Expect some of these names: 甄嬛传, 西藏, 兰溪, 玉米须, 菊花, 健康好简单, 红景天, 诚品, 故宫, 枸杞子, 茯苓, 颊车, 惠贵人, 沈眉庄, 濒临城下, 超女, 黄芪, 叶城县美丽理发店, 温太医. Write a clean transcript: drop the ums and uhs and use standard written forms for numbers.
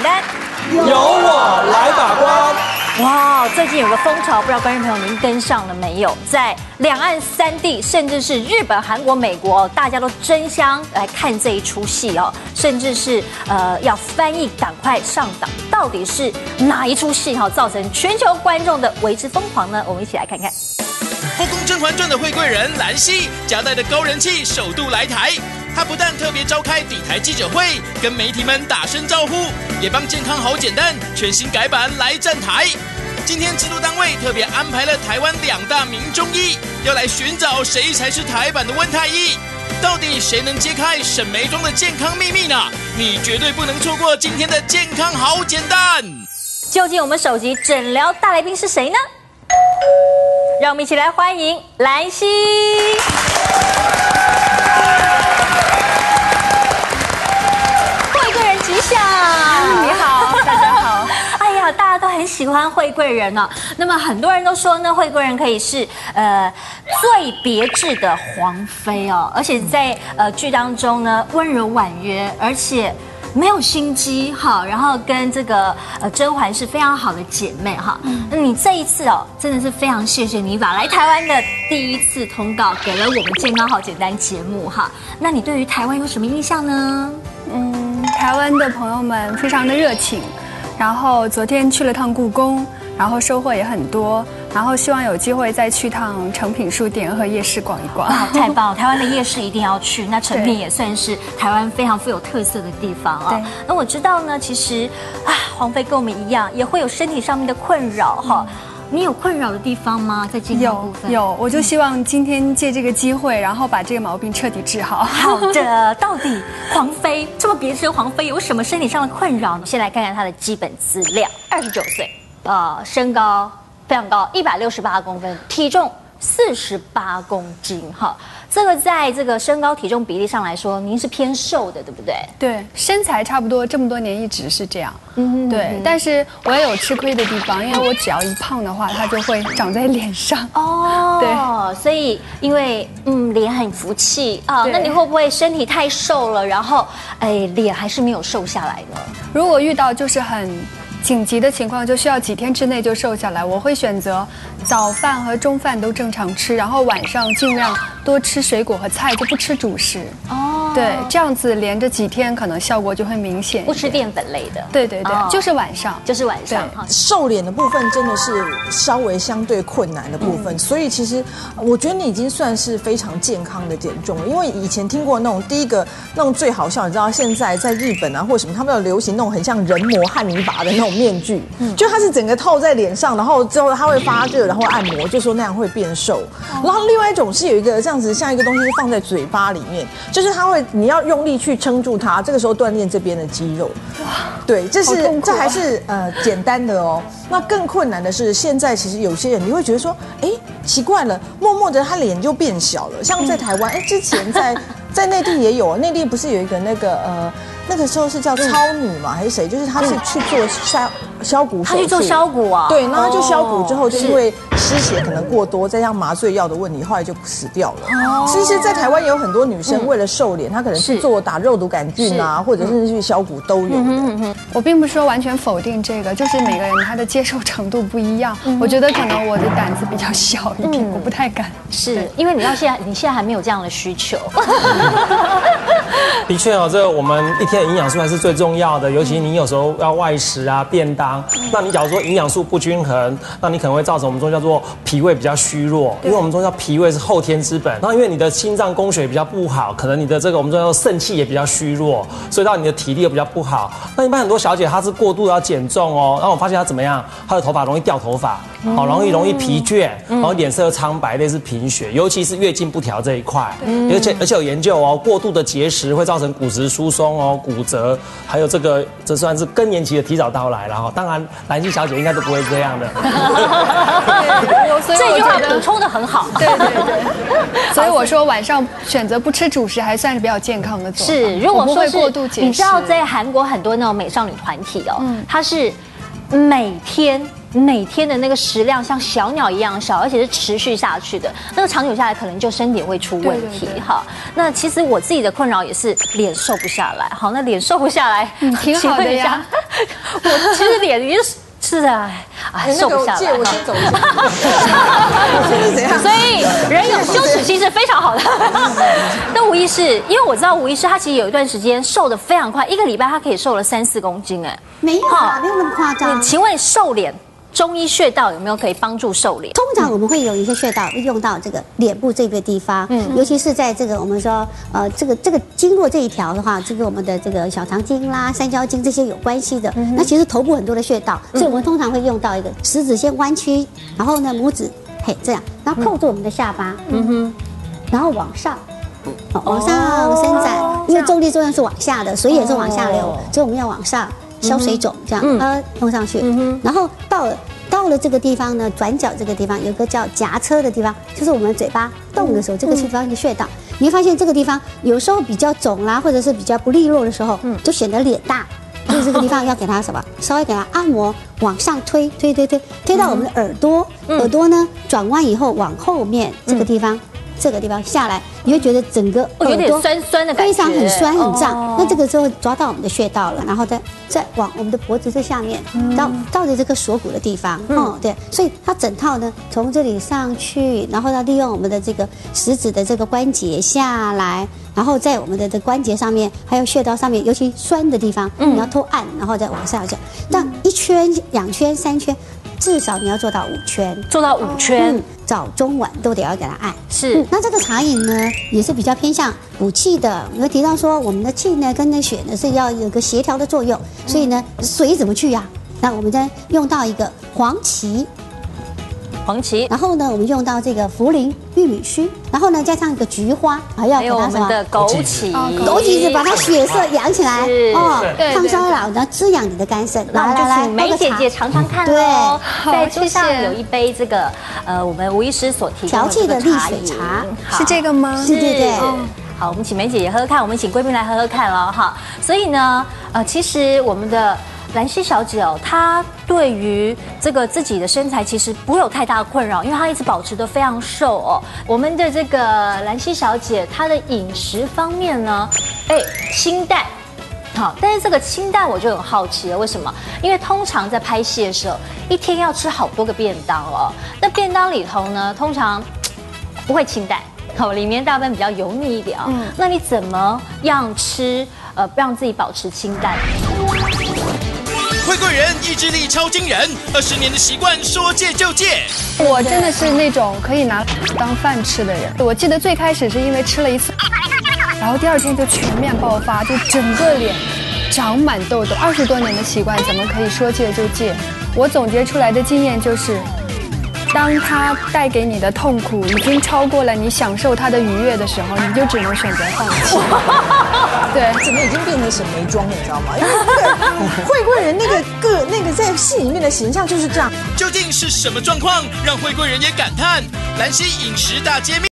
简单，由我来把关。 哇，最近有个风潮，不知道观众朋友您跟上了没有？在两岸三地，甚至是日本、韩国、美国，大家都争相来看这一出戏哦，甚至是要翻译赶快上档。到底是哪一出戏哈造成全球观众的为之疯狂呢？我们一起来看看。后宫《甄嬛传》的惠贵人兰溪，夹带着高人气，首度来台。 他不但特别召开底台记者会，跟媒体们打声招呼，也帮《健康好简单》全新改版来站台。今天制作单位特别安排了台湾两大名中医，要来寻找谁才是台版的温太医。到底谁能揭开沈眉庄的健康秘密呢？你绝对不能错过今天的《健康好简单》。究竟我们首集诊疗大来宾是谁呢？让我们一起来欢迎兰溪。 你好，大家好。哎呀，大家都很喜欢惠贵人哦。那么很多人都说呢，惠贵人可以是最别致的皇妃哦，而且在剧当中呢，温柔婉约，而且没有心机哈。然后跟这个甄嬛是非常好的姐妹哈。那你这一次哦，真的是非常谢谢你把来台湾的第一次通告给了我们《健康好简单》节目哈。那你对于台湾有什么印象呢？ 台湾的朋友们非常的热情，然后昨天去了趟故宫，然后收获也很多，然后希望有机会再去趟诚品书店和夜市逛一逛。啊，太棒了！台湾的夜市一定要去，那诚品也算是台湾非常富有特色的地方啊。那我知道呢，其实啊，皇妃跟我们一样，也会有身体上面的困扰哈。你有困扰的地方吗？在健康部分有，我就希望今天借这个机会，然后把这个毛病彻底治好。好的，到底皇妃这么别致的皇妃有什么身体上的困扰呢？先来看看她的基本资料：29岁，身高非常高，168公分，体重48公斤。哈，这个在这个身高体重比例上来说，您是偏瘦的，对不对？对，身材差不多，这么多年一直是这样。 对，但是我也有吃亏的地方，因为我只要一胖的话，它就会长在脸上。哦，对，所以因为脸很福气啊，那你会不会身体太瘦了，然后脸还是没有瘦下来呢？如果遇到就是很紧急的情况，就需要几天之内就瘦下来，我会选择早饭和中饭都正常吃，然后晚上尽量多吃水果和菜，就不吃主食。哦。 对，这样子连着几天，可能效果就会明显。不吃淀粉类的，对对对，就是晚上，就是晚上。瘦脸的部分真的是稍微相对困难的部分，所以其实我觉得你已经算是非常健康的减重了。因为以前听过那种第一个那种最好笑，你知道现在在日本啊或什么，他们有流行那种很像人模汉尼拔的那种面具，就它是整个套在脸上，然后之后它会发热，然后按摩，就说那样会变瘦。然后另外一种是有一个这样子像一个东西是放在嘴巴里面，就是它会。 你要用力去撑住它，这个时候锻炼这边的肌肉。对，这还是简单的哦。那更困难的是，现在其实有些人你会觉得说，哎，奇怪了，默默的他脸就变小了。像在台湾，哎，之前在内地也有，内地不是有一个那个时候是叫超女嘛还是谁？就是她是去做削骨手术，她去做削骨啊。对，那她就削骨之后，就因为失血可能过多，再加上麻醉药的问题，后来就死掉了。其实，在台湾也有很多女生为了瘦脸，她可能去做打肉毒杆菌啊，或者甚至去削骨都有。我并不是说完全否定这个，就是每个人他的接受程度不一样。我觉得可能我的胆子比较小一点，我不太敢。是因为你现在还没有这样的需求。的确哦，这我们一天。 营养素还是最重要的，尤其你有时候要外食啊、便当，那你假如说营养素不均衡，那你可能会造成我们中医叫做脾胃比较虚弱，因为我们中医叫脾胃是后天之本。然后因为你的心脏供血比较不好，可能你的这个我们中医叫肾气也比较虚弱，所以到你的体力也比较不好。那一般很多小姐她是过度要减重哦，然后我发现她怎么样，她的头发容易掉头发，好容易疲倦，然后脸色苍白，类似贫血，尤其是月经不调这一块。而且有研究哦，过度的节食会造成骨质疏松哦。 骨折，还有这算是更年期的提早到来了哈。当然，兰溪小姐应该都不会这样的。这句话补充的很好。对对对。所以我说晚上选择不吃主食还算是比较健康的做法。是，如果说是过度节食，你知道在韩国很多那种美少女团体哦，它是每天每天的那个食量像小鸟一样少，而且是持续下去的，那个长久下来可能就身体会出问题。好，那其实我自己的困扰也是脸瘦不下来。好，那脸瘦不下来，挺好的呀。我其实脸也是。 是啊，哎，瘦不下来。我先走一下。所以人有羞耻心是非常好的。那吴医师，因为我知道吴医师他其实有一段时间瘦得非常快，一个礼拜他可以瘦了3-4公斤，哎，没有啊，没有那么夸张。请问瘦脸，中医穴道有没有可以帮助瘦脸？通常我们会有一些穴道用到这个脸部这个地方，嗯，尤其是在这个我们说这个经络这一条的话，这个我们的这个小肠经啦、三焦经这些有关系的。那其实头部很多的穴道，所以我们通常会用到一个食指先弯曲，然后呢拇指嘿这样，然后扣住我们的下巴，嗯哼，然后往上。 往上伸展，因为重力作用是往下的，水也是往下流，所以我们要往上消水肿，这样弄上去，然后到了这个地方呢，转角这个地方有个叫颊车的地方，就是我们嘴巴动的时候，这个地方的穴道，你会发现这个地方有时候比较肿啦，或者是比较不利落的时候，就显得脸大，所以这个地方要给它什么，稍微给它按摩，往上推到我们的耳朵，耳朵呢转弯以后往后面这个地方。 这个地方下来，你会觉得整个有点酸的感觉，非常很酸很胀。那这个时候抓到我们的穴道了，然后再往我们的脖子这下面，到这个锁骨的地方，哦对，所以它整套呢从这里上去，然后它利用我们的这个食指的这个关节下来，然后在我们的这关节上面，还有穴道上面，尤其酸的地方，你要偷按，然后再往下走，但1圈、2圈、3圈。 至少你要做到5圈，做到5圈，早中晚都得要给它按。是、那这个茶饮呢，也是比较偏向补气的。我们提到说，我们的气呢跟那血呢是要有个协调的作用，所以呢，水怎么去呀、那我们再用到一个黄芪，然后呢，我们用到这个茯苓、玉米须，然后呢，加上一个菊花，还要给它什么？枸杞子把它血色养起来，哦，抗衰老，然后滋养你的肝肾。来来来，梅姐姐尝尝看哦。在桌上有一杯这个我们吴医师所提供的调气的利水茶，是这个吗？是，对对。 好，我们请梅姐姐喝喝看，我们请贵宾来喝喝看喽，哈。所以呢，其实我们的兰溪小姐哦，她对于这个自己的身材其实不会有太大的困扰，因为她一直保持得非常瘦哦。我们的这个兰溪小姐，她的饮食方面呢，哎，清淡。 好，但是这个清淡我就很好奇了，为什么？因为通常在拍戏的时候，一天要吃好多个便当哦。那便当里头呢，通常不会清淡，好，里面大部分比较油腻一点啊、哦。那你怎么样吃？让自己保持清淡。惠贵人意志力超惊人，20年的习惯说戒就戒。我真的是那种可以拿当饭吃的人。我记得最开始是因为吃了一次。 然后第2天就全面爆发，就整个脸长满痘痘。20多年的习惯，怎么可以说戒就戒？我总结出来的经验就是，当它带给你的痛苦已经超过了你享受它的愉悦的时候，你就只能选择放弃。对，怎么已经变成沈眉庄，你知道吗？因为惠贵人那个在戏里面的形象就是这样。究竟是什么状况，让惠贵人也感叹兰溪饮食大揭秘？